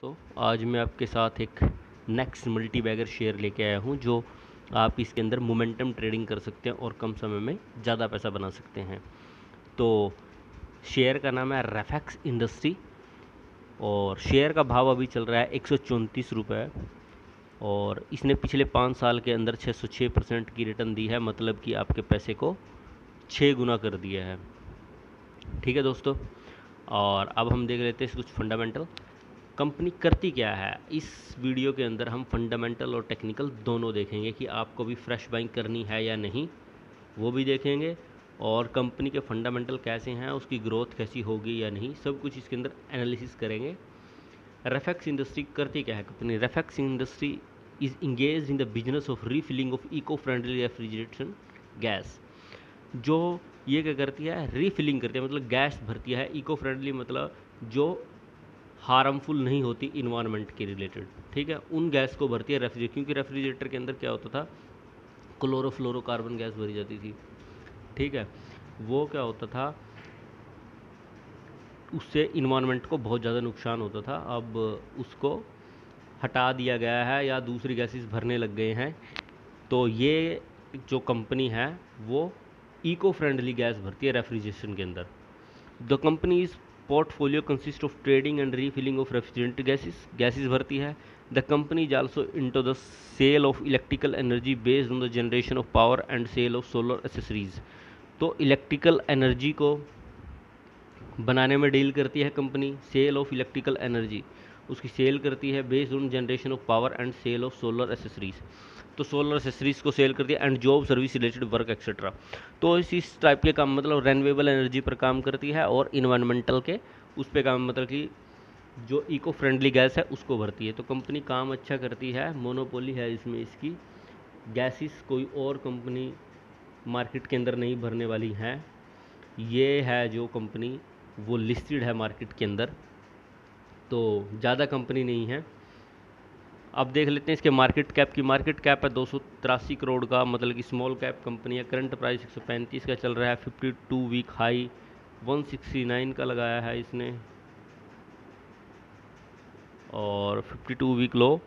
तो आज मैं आपके साथ एक नेक्स्ट मल्टी बैगर शेयर लेके आया हूं जो आप इसके अंदर मोमेंटम ट्रेडिंग कर सकते हैं और कम समय में ज़्यादा पैसा बना सकते हैं। तो शेयर का नाम है रेफेक्स इंडस्ट्री और शेयर का भाव अभी चल रहा है 134 रुपये और इसने पिछले 5 साल के अंदर 606% की रिटर्न दी है, मतलब कि आपके पैसे को 6 गुना कर दिया है। ठीक है दोस्तों, और अब हम देख लेते हैं कुछ फंडामेंटल। कंपनी करती क्या है, इस वीडियो के अंदर हम फंडामेंटल और टेक्निकल दोनों देखेंगे कि आपको भी फ्रेश बाइंग करनी है या नहीं वो भी देखेंगे, और कंपनी के फंडामेंटल कैसे हैं, उसकी ग्रोथ कैसी होगी या नहीं, सब कुछ इसके अंदर एनालिसिस करेंगे। रेफेक्स इंडस्ट्री करती क्या है company, Refex industry is engage in the business of refilling of eco friendly refrigeration gas. जो ये क्या करती है, रीफिलिंग करती है, मतलब गैस भरती है। इको फ्रेंडली मतलब जो हार्मफुल नहीं होती इन्वायरमेंट के रिलेटेड, ठीक है, उन गैस को भरती है रेफ्रिजरेटर, क्योंकि रेफ्रिजरेटर के अंदर क्या होता था, क्लोरोफ्लोरोकार्बन गैस भरी जाती थी। ठीक है, वो क्या होता था, उससे इन्वायरमेंट को बहुत ज़्यादा नुकसान होता था। अब उसको हटा दिया गया है या दूसरी गैसेस भरने लग गए हैं। तो ये जो कंपनी है वो इको फ्रेंडली गैस भरती है रेफ्रिजरेशन के अंदर। The company is portfolio consist of trading and refilling of refrigerant gases भरती है। The company is also into the sale of electrical energy based on the generation of power and sale of solar accessories. तो electrical energy को बनाने में deal करती है company, sale of electrical energy उसकी sale करती है, based on generation of power and sale of solar accessories. तो सोलर एक्सेसरीज को सेल करती है and job service related work etcetera. तो इस टाइप के काम, मतलब रेन्यूएबल एनर्जी पर काम करती है और इन्वायरमेंटल के उस पर काम, मतलब कि जो इको फ्रेंडली गैस है उसको भरती है। तो कंपनी काम अच्छा करती है, मोनोपोली है इसमें इसकी, गैसेस कोई और कंपनी मार्केट के अंदर नहीं भरने वाली है। ये है जो कंपनी वो लिस्टेड है मार्केट के अंदर, तो ज़्यादा कंपनी नहीं है। अब देख लेते हैं इसके मार्केट कैप की। मार्केट कैप है 283 करोड़ का, मतलब कि स्मॉल कैप कंपनी है। करंट प्राइस 135 का चल रहा है। 52 वीक हाई 169 का लगाया है इसने और 52 वीक लो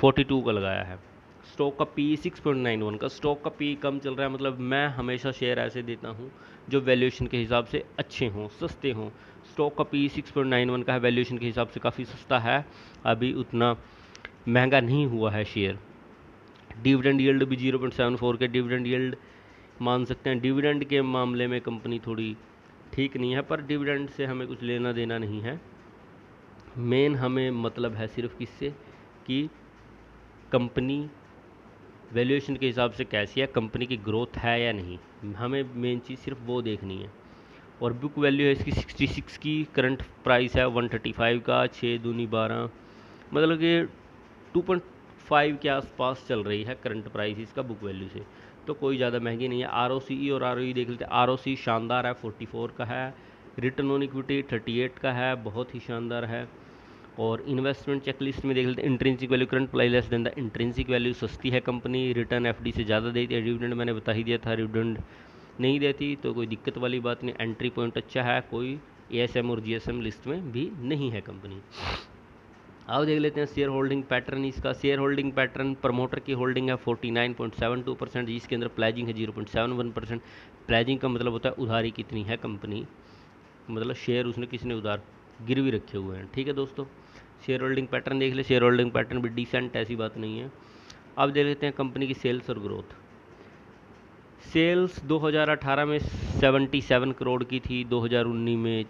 42 का लगाया है। स्टॉक का पी 6.91 का, स्टॉक का पी कम चल रहा है, मतलब मैं हमेशा शेयर ऐसे देता हूं जो वैल्यूएशन के हिसाब से अच्छे हों, सस्ते हों। स्टॉक का पी 6.91 का है, वैल्यूएशन के हिसाब से काफ़ी सस्ता है, अभी उतना महंगा नहीं हुआ है शेयर। डिविडेंड यील्ड भी 0.74 के डिविडेंड यील्ड मान सकते हैं। डिविडेंड के मामले में कंपनी थोड़ी ठीक नहीं है, पर डिविडेंड से हमें कुछ लेना देना नहीं है। मेन हमें मतलब है सिर्फ किससे, कि कंपनी वैल्यूएशन के हिसाब से कैसी है, कंपनी की ग्रोथ है या नहीं, हमें मेन चीज़ सिर्फ वो देखनी है। और बुक वैल्यू है इसकी 66 की, करंट प्राइस है 135 का, 6 दूनी 12, मतलब कि 2.5 के आसपास चल रही है करंट प्राइस इसका बुक वैल्यू से, तो कोई ज़्यादा महंगी नहीं है। आरओसीई और आरओई देख लेते हैं। आरओसी शानदार है, 44 का है। रिटर्न ऑन इक्विटी 38 का है, बहुत ही शानदार है। और इन्वेस्टमेंट चेकलिस्ट में देख लेते हैं। Intrinsic value, current price less than the intrinsic value, सस्ती है कंपनी। रिटर्न एफडी से ज़्यादा देती है। डिविडेंड मैंने बता ही दिया था, डिविडेंड नहीं देती तो कोई दिक्कत वाली बात नहीं। एंट्री पॉइंट अच्छा है, कोई एएसएम और जीएसएम लिस्ट में भी नहीं है कंपनी। अब देख लेते हैं शेयर होल्डिंग पैटर्न इसका। शेयर होल्डिंग पैटर्न, प्रमोटर की होल्डिंग है 49.72%, जिसके अंदर प्लेजिंग है 0.71%। प्लेजिंग का मतलब होता है उधारी कितनी है कंपनी, मतलब शेयर उसने किसने उधार गिरवी रखे हुए हैं। ठीक है दोस्तों, शेयर होल्डिंग पैटर्न देख ले। शेयर होल्डिंग पैटर्न भी डिसेंट, ऐसी बात नहीं है। अब देख लेते हैं कंपनी की सेल्स और ग्रोथ। सेल्स 2018 में 77 करोड़ की थी, 2019 में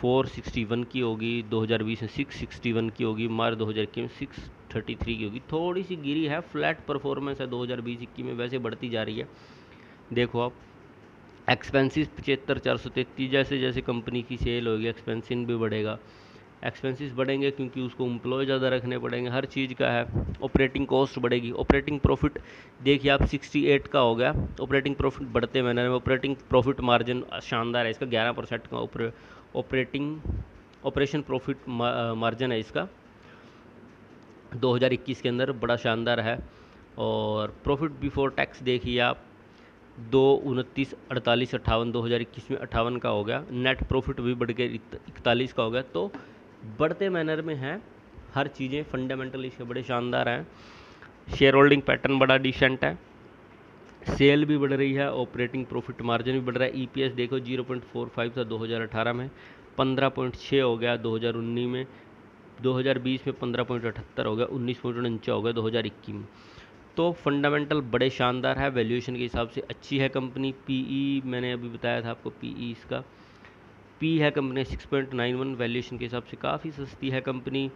461 की होगी, 2020 में 661 की होगी, मार्च 2021 में 633 की होगी। थोड़ी सी गिरी है, फ्लैट परफॉर्मेंस है 2020-21 में, वैसे बढ़ती जा रही है। देखो आप, एक्सपेंसिस 75,433, जैसे जैसे कंपनी की सेल होगी एक्सपेंसिन भी बढ़ेगा, एक्सपेंसिस बढ़ेंगे क्योंकि उसको एम्प्लॉय ज़्यादा रखने पड़ेंगे, हर चीज़ का है। ऑपरेटिंग कॉस्ट बढ़ेगी। ऑपरेटिंग प्रॉफिट देखिए आप 68 का हो गया, ऑपरेटिंग प्रॉफिट बढ़ते महीने में। ऑपरेटिंग प्रॉफिट मार्जिन शानदार है इसका, 11% का ऑपरेशन प्रॉफिट मार्जिन है इसका 2021 के अंदर, बड़ा शानदार है। और प्रॉफिट बिफोर टैक्स देखिए आप 229,48,58 2021 में 58 का हो गया। नेट प्रॉफिट भी बढ़ के 41 का हो गया। तो बढ़ते मैनर में है हर चीज़ें फंडामेंटली इसके बड़े शानदार हैं। शेयर होल्डिंग पैटर्न बड़ा डिसेंट है, सेल भी बढ़ रही है, ऑपरेटिंग प्रॉफिट मार्जिन भी बढ़ रहा है। ईपीएस देखो 0.45 था 2018 में, 15.6 हो गया 2019 में, 2020 में 15.78 हो गया, 19.49 हो गया 2021 में। तो फंडामेंटल बड़े शानदार है, वैल्यूएशन के हिसाब से अच्छी है कंपनी। पीई मैंने अभी बताया था आपको, पीई इसका पी है कंपनी 6.91, वैल्यूएशन के हिसाब से काफ़ी सस्ती है कंपनी।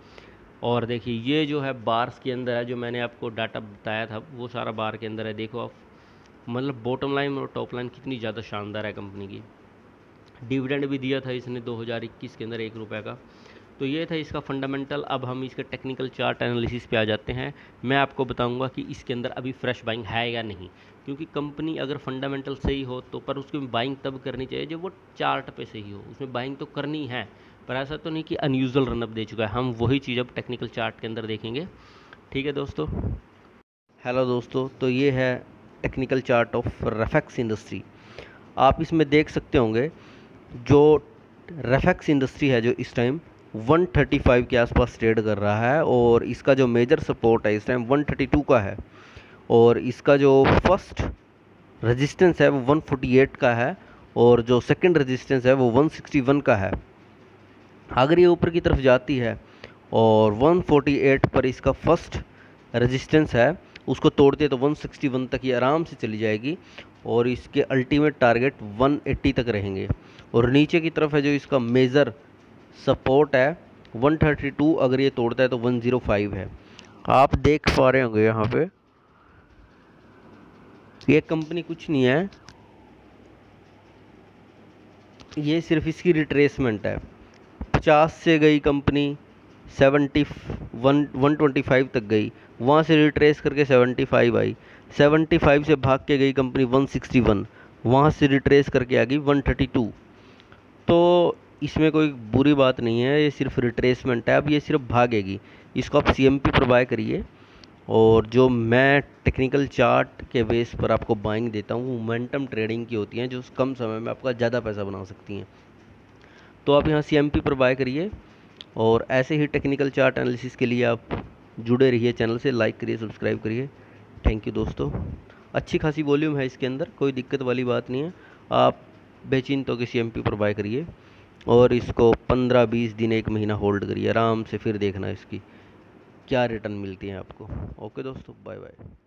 और देखिए ये जो है बार्स के अंदर है, जो मैंने आपको डाटा बताया था वो सारा बार के अंदर है। देखो आप मतलब बॉटम लाइन और टॉप लाइन कितनी ज़्यादा शानदार है कंपनी की। डिविडेंड भी दिया था इसने 2021 के अंदर ₹1 का। तो ये था इसका फंडामेंटल। अब हम इसके टेक्निकल चार्ट एनालिसिस पे आ जाते हैं। मैं आपको बताऊंगा कि इसके अंदर अभी फ्रेश बाइंग है या नहीं, क्योंकि कंपनी अगर फंडामेंटल सही हो तो, पर उसकी बाइंग तब करनी चाहिए जब वो चार्ट पे सही हो। उसमें बाइंग तो करनी है, पर ऐसा तो नहीं कि अनयूजुअल रनअप दे चुका है। हम वही चीज़ अब टेक्निकल चार्ट के अंदर देखेंगे। ठीक है दोस्तों, हेलो दोस्तों, तो ये है technical chart of Refex industry. आप इसमें देख सकते होंगे जो रेफेक्स इंडस्ट्री है जो इस टाइम 135 के आसपास ट्रेड कर रहा है, और इसका जो मेजर सपोर्ट है इस टाइम 132 का है, और इसका जो फर्स्ट रेजिस्टेंस है वो 148 का है, और जो सेकंड रेजिस्टेंस है वो 161 का है। अगर ये ऊपर की तरफ जाती है और 148 पर इसका फर्स्ट रेजिस्टेंस है, उसको तोड़ते है तो 161 तक ये आराम से चली जाएगी, और इसके अल्टीमेट टारगेट 180 तक रहेंगे। और नीचे की तरफ है जो इसका मेजर सपोर्ट है 132, अगर ये तोड़ता है तो 105 है। आप देख पा रहे होंगे यहाँ पे ये कंपनी कुछ नहीं है, ये सिर्फ इसकी रिट्रेसमेंट है। 50 से गई कंपनी 125 तक गई, वहाँ से रिट्रेस करके 75 आई, 75 से भाग के गई कंपनी 161, वहाँ से रिट्रेस करके आ गई 132। तो इसमें कोई बुरी बात नहीं है, ये सिर्फ रिट्रेसमेंट है। अब ये सिर्फ भागेगी, इसको आप CMP पर बाय करिए, और जो मैं टेक्निकल चार्ट के बेस पर आपको बाइंग देता हूँ वो मोमेंटम ट्रेडिंग की होती हैं, जो कम समय में आपका ज़्यादा पैसा बना सकती हैं। तो आप यहाँ CMP पर बाय करिए, और ऐसे ही टेक्निकल चार्ट एनालिसिस के लिए आप जुड़े रहिए चैनल से। लाइक करिए, सब्सक्राइब करिए। थैंक यू दोस्तों। अच्छी खासी वॉल्यूम है इसके अंदर, कोई दिक्कत वाली बात नहीं है। आप बेचिंत होकर CMP पर बाय करिए, और इसको 15-20 दिन 1 महीना होल्ड करिए आराम से, फिर देखना इसकी क्या रिटर्न मिलती है आपको। ओके दोस्तों, बाय बाय।